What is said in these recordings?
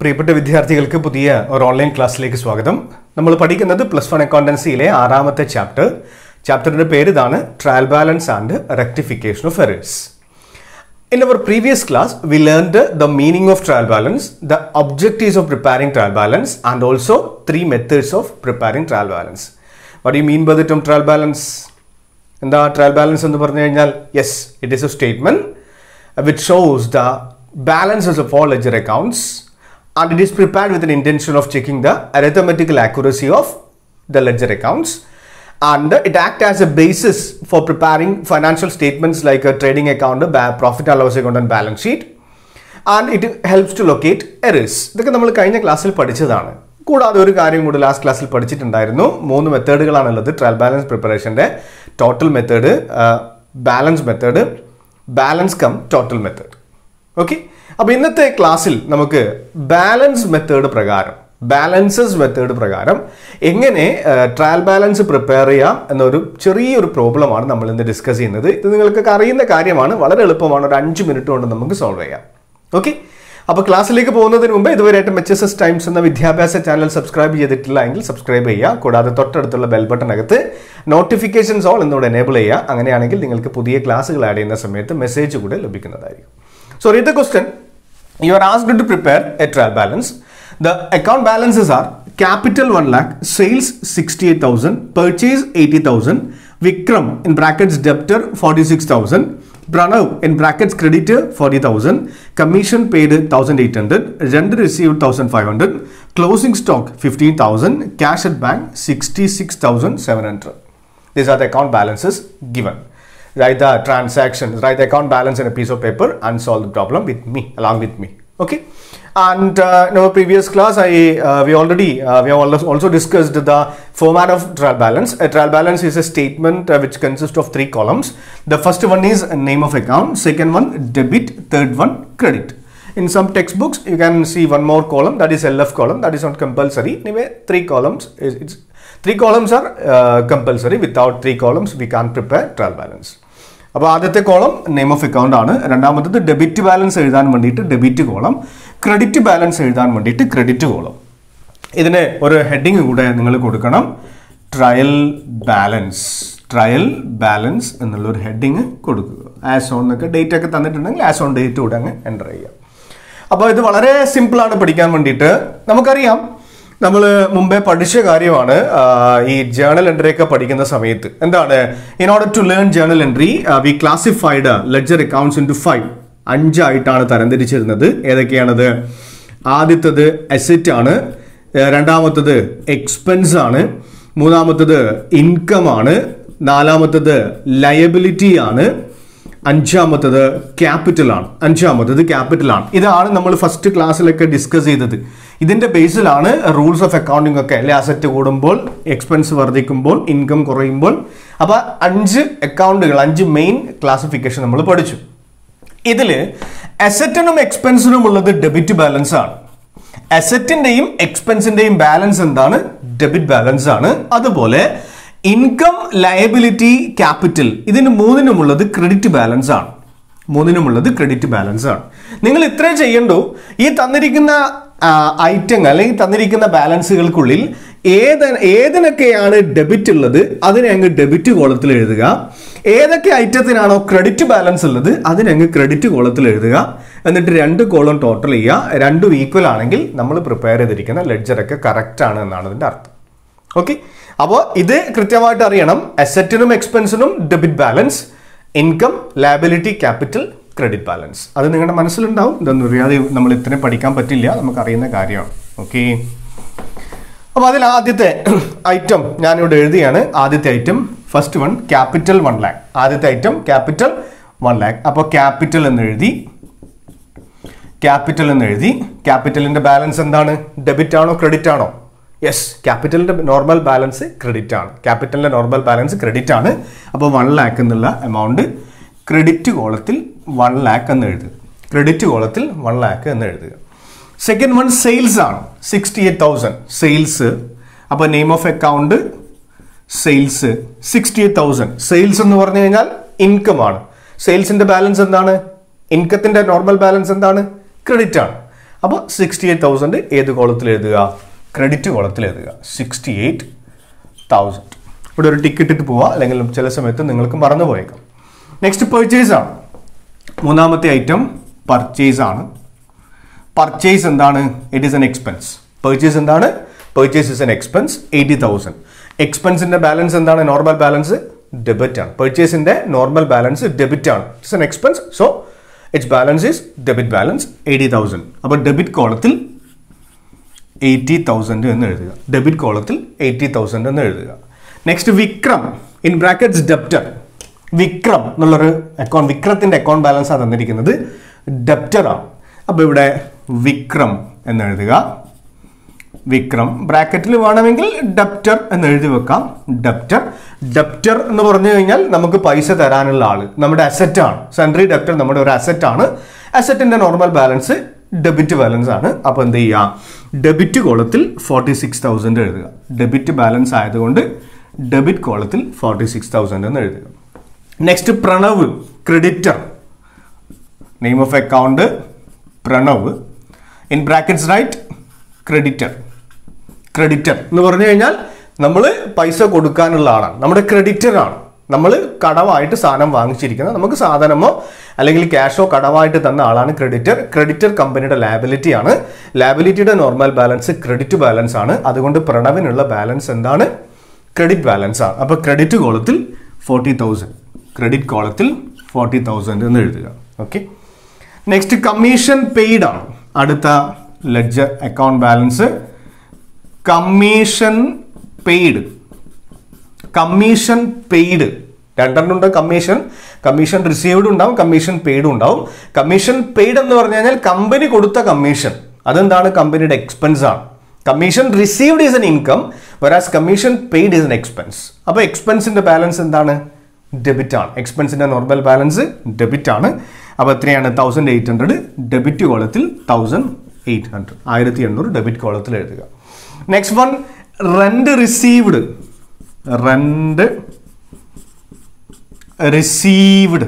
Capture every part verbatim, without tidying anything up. പ്രിയപ്പെട്ട വിദ്യാർത്ഥികൾക്ക് പുതിയ ഒരു ഓൺലൈൻ ക്ലാസ്സിലേക്ക് സ്വാഗതം. നമ്മൾ പഠിക്കുന്നത് പ്ലസ് വൺ അക്കൗണ്ടൻസിയിലെ ആറാമത്തെ ചാപ്റ്റർ. ചാപ്റ്ററിൻ്റെ പേര് ഇതാണ്, trial balance and rectification of errors. In our previous class we learned the meaning of trial balance, the objectives of preparing trial balance and also three methods of preparing trial balance. What you mean by the term trial balance? എന്താ trial balance എന്ന് പറഞ്ഞു കഴിഞ്ഞാൽ, yes it is a statement which shows the balances of all ledger accounts and it is prepared with an intention of checking the arithmetical accuracy of the ledger accounts, and it acts as a basis for preparing financial statements like a trading account, a profit and loss account and balance sheet, and it helps to locate errors. ഇതൊക്കെ നമ്മൾ കഴിഞ്ഞ ക്ലാസ്സിൽ പഠിച്ചതാണ്. കൂടാതെ ഒരു കാര്യം കൂടി last ക്ലാസ്സിൽ പഠിച്ചിട്ടുണ്ടായിരുന്നു. മൂന്ന് മെത്തേഡുകളാണുള്ളത് ട്രയൽ ബാലൻസ് പ്രിപ്പറേഷൻ്റെ: total method, balance method, balance cum total method. Okay, അപ്പോൾ ഇന്നത്തെ ക്ലാസ്സിൽ നമുക്ക് ബാലൻസ് മെത്തേഡ് പ്രകാരം, ബാലൻസസ് മെത്തേഡ് പ്രകാരം എങ്ങനെ ട്രയൽ ബാലൻസ് പ്രിപ്പയർ ചെയ്യാം എന്നൊരു ചെറിയൊരു പ്രോബ്ലമാണ് നമ്മൾ ഇന്ന് ഡിസ്കസ് ചെയ്യുന്നത്. ഇത് നിങ്ങൾക്കൊക്കെ അറിയുന്ന കാര്യമാണ്, വളരെ എളുപ്പമാണ്, ഒരു അഞ്ച് മിനിറ്റ് കൊണ്ട് നമുക്ക് സോൾവ് ചെയ്യാം. ഓക്കെ, അപ്പോൾ ക്ലാസ്സിലേക്ക് പോകുന്നതിന് മുമ്പ് ഇതുവരെയായിട്ടും എച്ച് എസ് എസ് ടൈംസ് എന്ന വിദ്യാഭ്യാസ ചാനൽ സബ്സ്ക്രൈബ് ചെയ്തിട്ടില്ല എങ്കിൽ സബ്സ്ക്രൈബ് ചെയ്യുക. കൂടാതെ തൊട്ടടുത്തുള്ള ബെൽ ബട്ടണകത്ത് നോട്ടിഫിക്കേഷൻസ് ഓൾ എന്നോട് എനേബിൾ ചെയ്യുക. അങ്ങനെയാണെങ്കിൽ നിങ്ങൾക്ക് പുതിയ ക്ലാസ്സുകൾ ആഡ് ചെയ്യുന്ന സമയത്ത് മെസ്സേജ് കൂടെ ലഭിക്കുന്നതായിരിക്കും. So read the question. You are asked to prepare a trial balance. The account balances are capital one lakh, sales sixty-eight thousand, purchase eighty thousand, Vikram in brackets debtor forty-six thousand, Pranav in brackets creditor forty thousand, commission paid one thousand eight hundred, rent received one thousand five hundred, closing stock fifteen thousand, cash at bank sixty-six thousand seven hundred. These are the account balances given. Write the transactions, write the account balance in a piece of paper and solve the problem with me, along with me. Okay. And uh, in our previous class, I uh, we already uh, we have also discussed the format of trial balance. A trial balance is a statement uh, which consists of three columns. The first one is name of account, second one debit, third one credit. In some textbooks, you can see one more column, that is L F column, that is not compulsory. Anyway, three columns is it's, three columns are uh, compulsory. Without three columns, we can't prepare trial balance. അപ്പോൾ ആദ്യത്തെ column name of account ആണ്. രണ്ടാമത്തത് debit balance എഴുതാൻ വേണ്ടിയിട്ട് debit column, credit balance എഴുതാൻ വേണ്ടിയിട്ട് credit column. ഇതിന് ഒരു ഹെഡിങ് കൂടെ നിങ്ങൾ കൊടുക്കണം, ട്രയൽ ബാലൻസ്. ട്രയൽ ബാലൻസ് എന്നുള്ളൊരു ഹെഡിങ് കൊടുക്കുക. ആസ് ഓൺ എന്നൊക്കെ ഡേറ്റ് ഒക്കെ തന്നിട്ടുണ്ടെങ്കിൽ ആസ് ഓൺ ഡേറ്റ് കൂടെ അങ്ങ് എൻ്റർ ചെയ്യുക. അപ്പോൾ ഇത് വളരെ സിമ്പിളാണ് പഠിക്കാൻ വേണ്ടിയിട്ട്. നമുക്കറിയാം, നമ്മൾ മുമ്പേ പഠിച്ച കാര്യമാണ് ഈ ജേണൽ എൻട്രി ഒക്കെ പഠിക്കുന്ന സമയത്ത്. എന്താണ്, in order to learn journal entry we classified ledger accounts into five. അഞ്ചായിട്ടാണ് തരംതിരിച്ചിരുന്നത്. ഏതൊക്കെയാണത്? ആദ്യത്തത് അസെറ്റ് ആണ്, രണ്ടാമത്തത് എക്സ്പെൻസ് ആണ്, മൂന്നാമത്തത് ഇൻകം ആണ്, നാലാമത്തത് ലയബിലിറ്റി ആണ്, അഞ്ചാമത്തത് ക്യാപിറ്റലാണ്. അഞ്ചാമത്തത് ക്യാപിറ്റലാണ്. ഇതാണ് നമ്മൾ ഫസ്റ്റ് ക്ലാസ്സിലൊക്കെ ഡിസ്കസ് ചെയ്തത്. ഇതിൻ്റെ ബേസിലാണ് റൂൾസ് ഓഫ് അക്കൗണ്ടിങ് ഒക്കെ അല്ലെ. അസറ്റ് കൂടുമ്പോൾ, എക്സ്പെൻസ് വർദ്ധിക്കുമ്പോൾ, ഇൻകം കുറയുമ്പോൾ. അപ്പോൾ അഞ്ച് അക്കൗണ്ടുകൾ, അഞ്ച് മെയിൻ ക്ലാസിഫിക്കേഷൻ നമ്മൾ പഠിച്ചു. ഇതിൽ അസറ്റിനും എക്സ്പെൻസിനും ഉള്ളത് ഡെബിറ്റ് ബാലൻസ് ആണ്. അസറ്റിൻ്റെയും എക്സ്പെൻസിൻ്റെയും ബാലൻസ് എന്താണ്? ഡെബിറ്റ് ബാലൻസ് ആണ്. അതുപോലെ ഇൻകം, ലയബിലിറ്റി, ക്യാപിറ്റൽ, ഇതിന് മൂന്നിനുമുള്ളത് ക്രെഡിറ്റ് ബാലൻസ് ആണ്. മൂന്നിനുമുള്ളത് ക്രെഡിറ്റ് ബാലൻസ് ആണ്. നിങ്ങൾ ഇത്രയും ചെയ്യണ്ടോ, ഈ തന്നിരിക്കുന്ന ഐറ്റങ്ങൾ അല്ലെങ്കിൽ തന്നിരിക്കുന്ന ബാലൻസുകൾക്കുള്ളിൽ ഏത് ഏതിനൊക്കെയാണ് ഡെബിറ്റ് ഉള്ളത് അതിനെ അങ്ങ് ഡെബിറ്റ് കോളത്തിൽ എഴുതുക. ഏതൊക്കെ ഐറ്റത്തിനാണോ ക്രെഡിറ്റ് ബാലൻസ് ഉള്ളത് അതിനെ അങ്ങ് ക്രെഡിറ്റ് കോളത്തിൽ എഴുതുക. എന്നിട്ട് രണ്ട് കോളം ടോട്ടൽ ചെയ്യുക. രണ്ടും ഈക്വൽ ആണെങ്കിൽ നമ്മൾ പ്രിപ്പയർ ചെയ്തിരിക്കുന്ന ലെഡ്ജറൊക്കെ കറക്റ്റാണ് എന്നാണ് ഇതിൻ്റെ അർത്ഥം. ഓക്കെ, അപ്പോൾ ഇത് കൃത്യമായിട്ട് അറിയണം. അസറ്റിനും എക്സ്പെൻസിനും debit balance, income, liability, capital, credit balance. അത് നിങ്ങളുടെ മനസ്സിലുണ്ടാവും. ഇതൊന്നും അറിയാതെ നമ്മൾ ഇത്രയും പഠിക്കാൻ പറ്റില്ല, നമുക്കറിയുന്ന കാര്യമാണ്. ഓക്കെ, അപ്പോൾ അതിൽ ആദ്യത്തെ ഐറ്റം ഞാനിവിടെ എഴുതിയാണ്. ആദ്യത്തെ item first one capital one lakh. ആദ്യത്തെ ഐറ്റം ക്യാപിറ്റൽ വൺ ലാക്ക്. അപ്പോൾ ക്യാപിറ്റൽ എന്ന് എഴുതി, ക്യാപിറ്റൽ എന്ന് എഴുതി. ക്യാപിറ്റലിൻ്റെ ബാലൻസ് എന്താണ്? ഡെബിറ്റ് ആണോ ക്രെഡിറ്റ് ആണോ? യെസ്, ക്യാപിറ്റലിൻ്റെ നോർമൽ ബാലൻസ് ക്രെഡിറ്റ് ആണ്. ക്യാപിറ്റലിൻ്റെ നോർമൽ ബാലൻസ് ക്രെഡിറ്റ് ആണ്. അപ്പോൾ വൺ ലാക്ക് എന്നുള്ള എമൗണ്ട് ക്രെഡിറ്റ് കോളത്തിൽ വൺ ലാക്ക് എന്ന് എഴുതുക. ക്രെഡിറ്റ് കോളത്തിൽ വൺ ലാക്ക് എന്ന് എഴുതുക. സെക്കൻഡ് വൺ സെയിൽസ് ആണ്, സിക്സ്റ്റി എയ്റ്റ് തൗസൻഡ് സെയിൽസ്. അപ്പോൾ name of account sales sixty eight thousand. Sales എന്ന് പറഞ്ഞു കഴിഞ്ഞാൽ ഇൻകം ആണ്. സെയിൽസിൻ്റെ ബാലൻസ് എന്താണ്? ഇൻകത്തിൻ്റെ നോർമൽ ബാലൻസ് എന്താണ്? ക്രെഡിറ്റ് ആണ്. അപ്പോൾ sixty-eight thousand ഏത് കോളത്തിൽ എഴുതുക? ക്രെഡിറ്റ് കോളത്തിൽ എഴുതുക. sixty-eight thousand. ഇവിടെ ഒരു ടിക്ക് ഇട്ടിട്ട് പോവുക, അല്ലെങ്കിൽ ചില സമയത്ത് നിങ്ങൾക്ക് മറന്നു പോയേക്കാം. നെക്സ്റ്റ് പർച്ചേസ് ആണ്. മൂന്നാമത്തെ ഐറ്റം പർച്ചേസ് ആണ്. പർച്ചേസ് എന്താണ്? It is an expense. Purchase എന്താണ്? Purchase is an expense. Eighty thousand. എക്സ്പെൻസിൻ്റെ ബാലൻസ് എന്താണ്? നോർമൽ ബാലൻസ് ഡെബിറ്റ് ആണ്. പർച്ചേസിൻ്റെ നോർമൽ ബാലൻസ് ഡെബിറ്റ് ആണ്. It's an expense, so its balance is debit balance eighty thousand. അപ്പോൾ debit കോളത്തിൽ eighty thousand എന്ന് എഴുതുക. ഡെബിറ്റ് കോളത്തിൽ എയ്റ്റി തൗസൻഡ് എന്ന് എഴുതുക. Next Vikram in brackets debtor. Vikram എന്നുള്ളൊരു അക്കൗണ്ട്, വിക്രത്തിൻ്റെ അക്കൗണ്ട് ബാലൻസാണ് തന്നിരിക്കുന്നത്, ഡെപ്റ്ററാണ്. അപ്പോൾ ഇവിടെ വിക്രം എന്നെഴുതുക. വിക്രം ബ്രാക്കറ്റിൽ വേണമെങ്കിൽ ഡെപ്റ്റർ എന്ന് എഴുതി വെക്കാം. ഡെപ്റ്റർ ഡെപ്റ്റർ എന്ന് പറഞ്ഞു കഴിഞ്ഞാൽ നമുക്ക് പൈസ തരാനുള്ള ആൾ, നമ്മുടെ അസറ്റാണ്. സെൻട്രി ഡെപ്റ്റർ നമ്മുടെ ഒരു അസറ്റാണ്. അസറ്റിൻ്റെ നോർമൽ ബാലൻസ് ഡെബിറ്റ് ബാലൻസ് ആണ്. അപ്പോൾ എന്ത് ചെയ്യാം? ഡെബിറ്റ് കോളത്തിൽ ഫോർട്ടി സിക്സ് തൗസൻഡ് എഴുതുക. ഡെബിറ്റ് ബാലൻസ് ആയതുകൊണ്ട് ഡെബിറ്റ് കോളത്തിൽ ഫോർട്ടി സിക്സ് തൗസൻഡ് എന്ന് എഴുതുക. Next Pranav creditor. Name of account Pranav. In brackets right creditor. Creditor എന്ന് പറഞ്ഞു കഴിഞ്ഞാൽ നമ്മൾ പൈസ കൊടുക്കാനുള്ള ആളാണ്, നമ്മുടെ ക്രെഡിറ്ററാണ്. നമ്മൾ കടവായിട്ട് സാധനം വാങ്ങിച്ചിരിക്കുന്നത്, നമുക്ക് സാധനമോ അല്ലെങ്കിൽ ക്യാഷോ കടവായിട്ട് തന്ന ആളാണ് ക്രെഡിറ്റർ. ക്രെഡിറ്റർ കമ്പനിയുടെ ലാബിലിറ്റിയാണ്. ലാബിലിറ്റിയുടെ നോർമൽ ബാലൻസ് ക്രെഡിറ്റ് ബാലൻസ് ആണ്. അതുകൊണ്ട് പ്രണവിനുള്ള ബാലൻസ് എന്താണ്? ക്രെഡിറ്റ് ബാലൻസ് ആണ്. അപ്പോൾ ക്രെഡിറ്റ് കോളത്തിൽ ഫോർട്ടി തൗസൻഡ് ക്രെഡിറ്റ് കോളത്തിൽ ഫോർട്ടി തൗസൻഡ് എന്ന് എഴുതുക. ഓക്കെ, നെക്സ്റ്റ് കമ്മീഷൻ പെയ്ഡ് ആണ് അടുത്ത ledger account balance. Commission paid. Commission paid രണ്ടെണ്ണമുണ്ട്. കമ്മീഷൻ കമ്മീഷൻ റിസീവ്ഡ് ഉണ്ടാവും, കമ്മീഷൻ പെയ്ഡും ഉണ്ടാവും. കമ്മീഷൻ പെയ്ഡ് എന്ന് പറഞ്ഞു കഴിഞ്ഞാൽ കമ്പനി കൊടുത്ത കമ്മീഷൻ, അതെന്താണ്? കമ്പനിയുടെ എക്സ്പെൻസ് ആണ്. Commission received is an income, whereas commission paid is an expense. അപ്പോൾ എക്സ്പെൻസിൻ്റെ ബാലൻസ് എന്താണ്? ഡെബിറ്റ് ആണ്. എക്സ്പെൻസിൻ്റെ നോർമൽ ബാലൻസ് ഡെബിറ്റ് ആണ്. അപ്പോൾ എത്രയാണ്? Thousand eight hundred. ഡെബിറ്റ് കോളത്തിൽ തൗസൻഡ് എയ്റ്റ് ഹൺഡ്രഡ് ആയിരത്തി എണ്ണൂറ് ഡെബിറ്റ് കോളത്തിൽ എഴുതുക. Next one rent received. Rent received.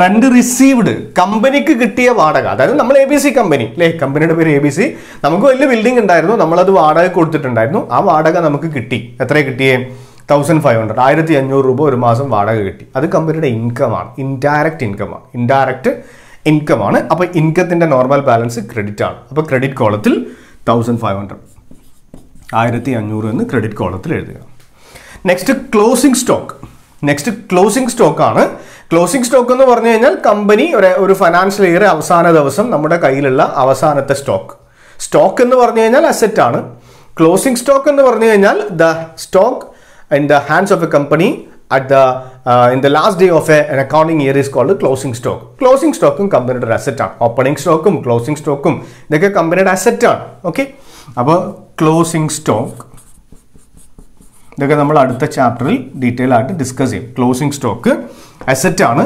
Rent received കമ്പനിക്ക് കിട്ടിയ വാടക. അതായത് നമ്മൾ എ ബി സി കമ്പനി അല്ലേ, കമ്പനിയുടെ പേര് എ ബി സി. നമുക്ക് വലിയ ബിൽഡിംഗ് ഉണ്ടായിരുന്നു, നമ്മളത് വാടക കൊടുത്തിട്ടുണ്ടായിരുന്നു. ആ വാടക നമുക്ക് കിട്ടി. എത്ര കിട്ടിയേ? തൗസൻഡ് ഫൈവ് ഹൺഡ്രഡ് ആയിരത്തി അഞ്ഞൂറ് രൂപ ഒരു മാസം വാടക കിട്ടി. അത് കമ്പനിയുടെ ഇൻകമാണ്, ഇൻഡയറക്റ്റ് ഇൻകമാണ്, ഇൻഡയറക്റ്റ് ഇൻകമാണ്. അപ്പോൾ ഇൻകത്തിൻ്റെ നോർമൽ ബാലൻസ് ക്രെഡിറ്റ് ആണ്. അപ്പോൾ ക്രെഡിറ്റ് കോളത്തിൽ തൗസൻഡ് ഫൈവ് ഹൺഡ്രഡ് ആയിരത്തി അഞ്ഞൂറ് എന്ന് ക്രെഡിറ്റ് കോളത്തിൽ എഴുതുക. Next closing stock. Next closing സ്റ്റോക്കാണ്. ക്ലോസിംഗ് സ്റ്റോക്ക് എന്ന് പറഞ്ഞു കഴിഞ്ഞാൽ കമ്പനി ഒരു ഒരു ഫിനാൻഷ്യൽ ഇയർ അവസാന ദിവസം നമ്മുടെ കയ്യിലുള്ള അവസാനത്തെ സ്റ്റോക്ക്. സ്റ്റോക്ക് എന്ന് പറഞ്ഞു കഴിഞ്ഞാൽ അസെറ്റാണ്. ക്ലോസിംഗ് സ്റ്റോക്ക് എന്ന് പറഞ്ഞു കഴിഞ്ഞാൽ the stock in the hands of a company at the uh, in the last day of a, an accounting year is called closing stock. Closing stock um company's asset ആണ്. Opening സ്റ്റോക്കും closing സ്റ്റോക്കും ഇതൊക്കെ കമ്പനിയുടെ asset ആണ്. Okay, അപ്പോൾ closing stock ഇതൊക്കെ നമ്മൾ അടുത്ത ചാപ്റ്ററിൽ ഡീറ്റെയിൽ ആയിട്ട് ഡിസ്കസ് ചെയ്യും. ക്ലോസിംഗ് സ്റ്റോക്ക് അസെറ്റ് ആണ്.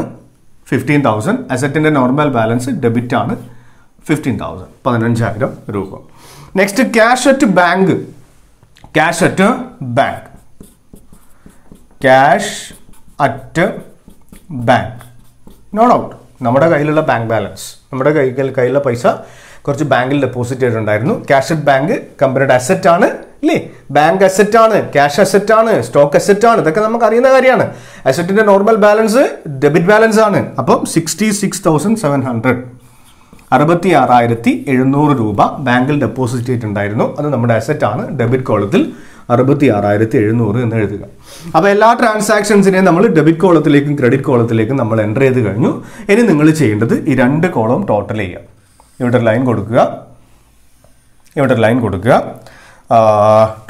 ഫിഫ്റ്റീൻ തൗസൻഡ് അസെറ്റിൻ്റെ നോർമൽ ബാലൻസ് ഡെബിറ്റ് ആണ്. ഫിഫ്റ്റീൻ തൗസൻഡ് പതിനഞ്ചായിരം രൂപ. Next cash at bank. Cash at bank cash at bank no doubt നമ്മുടെ കയ്യിലുള്ള ബാങ്ക് ബാലൻസ്, നമ്മുടെ കൈ കയ്യിലുള്ള പൈസ കുറച്ച് ബാങ്കിൽ ഡെപ്പോസിറ്റ് ചെയ്തിട്ടുണ്ടായിരുന്നു. ക്യാഷ് അറ്റ് ബാങ്ക് കമ്പനിയുടെ അസെറ്റ് ആണ് ഇല്ലേ. ബാങ്ക് അസെറ്റ് ആണ്, ക്യാഷ് അസെറ്റ് ആണ്, സ്റ്റോക്ക് അസെറ്റ് ആണ്. ഇതൊക്കെ നമുക്ക് അറിയുന്ന കാര്യമാണ്. അസെറ്റിൻ്റെ നോർമൽ ബാലൻസ് ഡെബിറ്റ് ബാലൻസ് ആണ്. അപ്പം sixty six thousand seven hundred അറുപത്തി ആറായിരത്തി എഴുന്നൂറ് രൂപ ബാങ്കിൽ ഡെപ്പോസിറ്റ് ചെയ്തിട്ടുണ്ടായിരുന്നു. അത് നമ്മുടെ അസെറ്റ് ആണ്. ഡെബിറ്റ് കോളത്തിൽ അറുപത്തി ആറായിരത്തി എഴുന്നൂറ് എന്ന് എഴുതുക. അപ്പോൾ എല്ലാ ട്രാൻസാക്ഷൻസിനെയും നമ്മൾ ഡെബിറ്റ് കോളത്തിലേക്കും ക്രെഡിറ്റ് കോളത്തിലേക്കും നമ്മൾ എൻ്റർ ചെയ്ത് കഴിഞ്ഞു. ഇനി നിങ്ങൾ ചെയ്യേണ്ടത് ഈ രണ്ട് കോളം ടോട്ടൽ ചെയ്യുക. ഇവിടെ ലൈൻ കൊടുക്കുക, ഇവിടെ ലൈൻ കൊടുക്കുക,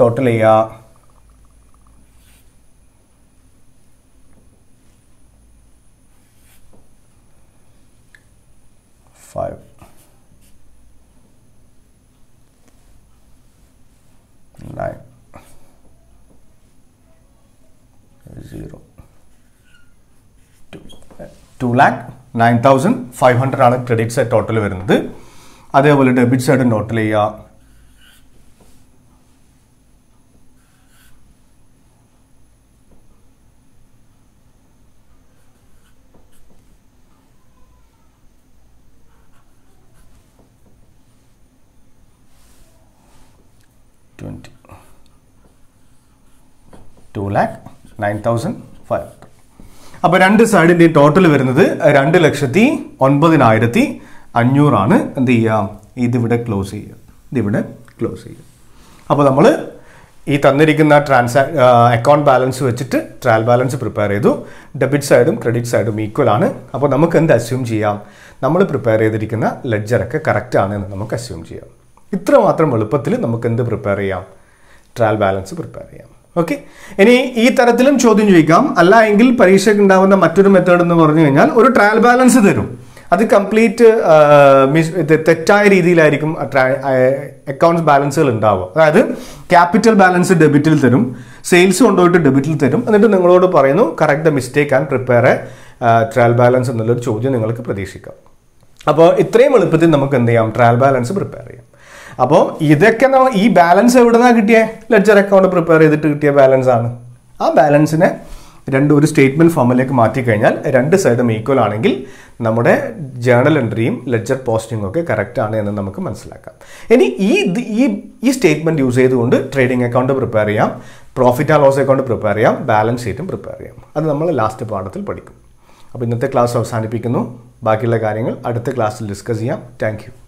ടോട്ടൽ ചെയ്യുക. Five nine zero two lakh nine thousand five hundred ആണ് ക്രെഡിറ്റ് സൈഡ് ടോട്ടൽ വരുന്നത്. അതേപോലെ ഡെബിറ്റ് സൈഡ് ടോട്ടൽ ചെയ്യുക. twenty. two lakh nine thousand five hundred. அப்போ രണ്ട് സൈഡിന്റെ ടോട്ടൽ വരുന്നത് രണ്ട് ലക്ഷത്തി ഒൻപതിനായിരത്തി അഞ്ഞൂറാണ്. എന്ത് ചെയ്യാം, ഇതിവിടെ ക്ലോസ് ചെയ്യുക, ഇതിവിടെ ക്ലോസ് ചെയ്യുക. അപ്പോൾ നമ്മൾ ഈ തന്നിരിക്കുന്ന ട്രാൻസാ അക്കൗണ്ട് ബാലൻസ് വെച്ചിട്ട് ട്രയൽ ബാലൻസ് പ്രിപ്പയർ ചെയ്തു. ഡെബിറ്റ് സൈഡും ക്രെഡിറ്റ് സൈഡും ഈക്വൽ ആണ്. അപ്പോൾ നമുക്ക് എന്ത് അസ്യൂം ചെയ്യാം, നമ്മൾ പ്രിപ്പയർ ചെയ്തിരിക്കുന്ന ലെഡ്ജറൊക്കെ കറക്റ്റ് ആണ് എന്ന് നമുക്ക് അസ്യൂം ചെയ്യാം. ഇത്രമാത്രം എളുപ്പത്തിൽ നമുക്ക് എന്ത് പ്രിപ്പയർ ചെയ്യാം, ട്രയൽ ബാലൻസ് പ്രിപ്പയർ ചെയ്യാം. ഓക്കെ, ഇനി ഈ തരത്തിലും ചോദ്യം ചോദിക്കാം. അല്ല എങ്കിൽ പരീക്ഷയ്ക്ക് ഉണ്ടാകുന്ന മറ്റൊരു മെത്തേഡ് എന്ന് പറഞ്ഞു കഴിഞ്ഞാൽ ഒരു ട്രയൽ ബാലൻസ് തരും. അത് കംപ്ലീറ്റ് മിസ് തെറ്റായ രീതിയിലായിരിക്കും അക്കൗണ്ട്സ് ബാലൻസുകൾ ഉണ്ടാവുക. അതായത് ക്യാപിറ്റൽ ബാലൻസ് ഡെബിറ്റിൽ തരും, സെയിൽസ് കൊണ്ടുപോയിട്ട് ഡെബിറ്റിൽ തരും, എന്നിട്ട് നിങ്ങളോട് പറയുന്നു correct the mistake and prepare a trial balance എന്നുള്ളൊരു ചോദ്യം നിങ്ങൾക്ക് പ്രതീക്ഷിക്കാം. അപ്പോൾ ഇത്രയും എളുപ്പത്തിൽ നമുക്ക് എന്ത് ചെയ്യാം, ട്രയൽ ബാലൻസ് പ്രിപ്പയർ ചെയ്യാം. അപ്പോൾ ഇതൊക്കെ നമ്മൾ ഈ ബാലൻസ് എവിടുന്നാണ് കിട്ടിയത്, ലെഡ്ജർ അക്കൗണ്ട് പ്രിപ്പയർ ചെയ്തിട്ട് കിട്ടിയ ബാലൻസ് ആണ്. ആ ബാലൻസിനെ രണ്ട് ഒരു സ്റ്റേറ്റ്മെൻറ്റ് ഫോമിലേക്ക് മാറ്റിക്കഴിഞ്ഞാൽ രണ്ട് സൈഡും ഈക്വൽ ആണെങ്കിൽ നമ്മുടെ ജേണൽ എൻട്രിയും ലെഡ്ജർ പോസ്റ്റിങ്ങും ഒക്കെ കറക്റ്റ് ആണ് എന്ന് നമുക്ക് മനസ്സിലാക്കാം. ഇനി ഈ ഈ സ്റ്റേറ്റ്മെൻറ്റ് യൂസ് ചെയ്തുകൊണ്ട് ട്രേഡിംഗ് അക്കൗണ്ട് പ്രിപ്പയർ ചെയ്യാം, profit and loss account prepare ചെയ്യാം, ബാലൻസ് ഷീറ്റും പ്രിപ്പയർ ചെയ്യാം. അത് നമ്മൾ ലാസ്റ്റ് പാഠത്തിൽ പഠിക്കും. അപ്പോൾ ഇന്നത്തെ ക്ലാസ് അവസാനിപ്പിക്കുന്നു. ബാക്കിയുള്ള കാര്യങ്ങൾ അടുത്ത ക്ലാസ്സിൽ ഡിസ്കസ് ചെയ്യാം. Thank U.